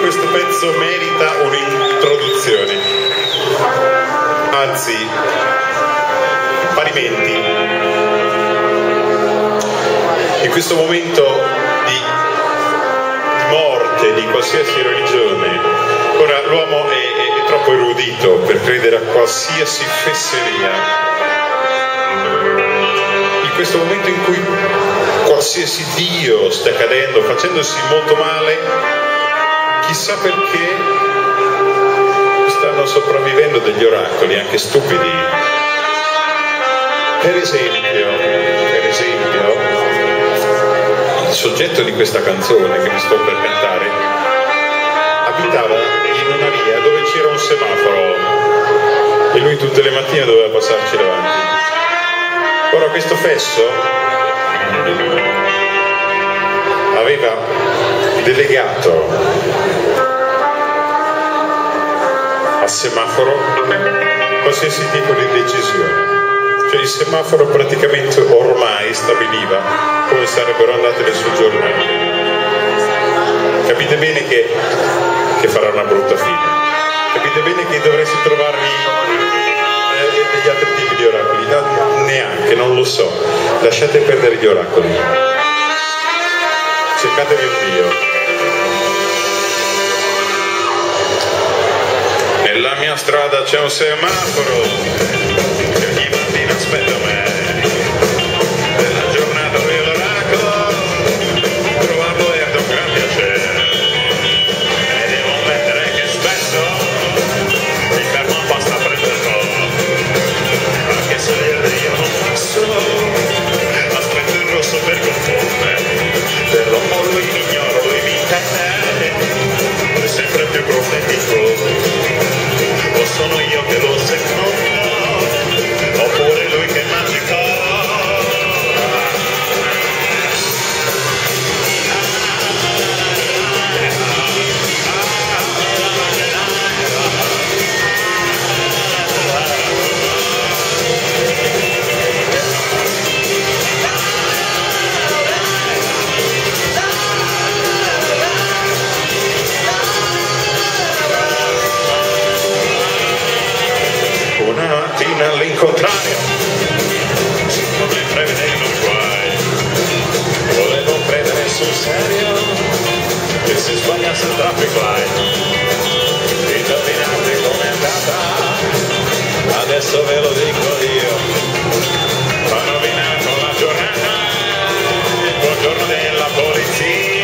questo pezzo merita un'introduzione, anzi parimenti. In questo momento di morte di qualsiasi religione, ora l'uomo è troppo erudito per credere a qualsiasi fesseria. In questo momento in cui qualsiasi Dio sta cadendo, facendosi molto male, chissà perché stanno sopravvivendo degli oracoli, anche stupidi. Per esempio, il soggetto di questa canzone che vi sto per cantare abitava in una via dove c'era un semaforo e lui tutte le mattine doveva passarci davanti. Ora questo fesso aveva delegato al semaforo qualsiasi tipo di decisione. Cioè il semaforo praticamente ormai stabiliva come sarebbero andate le sue giornate. Capite bene che farà una brutta fine. Capite bene che dovreste trovarvi degli altri tipi di oracoli, neanche, non lo so, lasciate perdere gli oracoli, cercatevi un Dio. Nella mia strada c'è un semaforo che ogni mattina aspetta me. Nella giornata per l'oracolo trovarlo è un gran piacere, e devo ammettere che spesso mi fermo apposta per questo. Io non passo, aspetto il rosso per confondere, dell'uomo lui mi ignoro, lui mi teme, è sempre più profetico, o sono io che lo secondo, oppure lui che è magico. All'incontrario, siccome prevedevo guai, volevo prendere sul serio che se sbagliasse il traffico hai. Indovinate com'è andata, adesso ve lo dico io, ho rovinato la giornata, il buongiorno della polizia.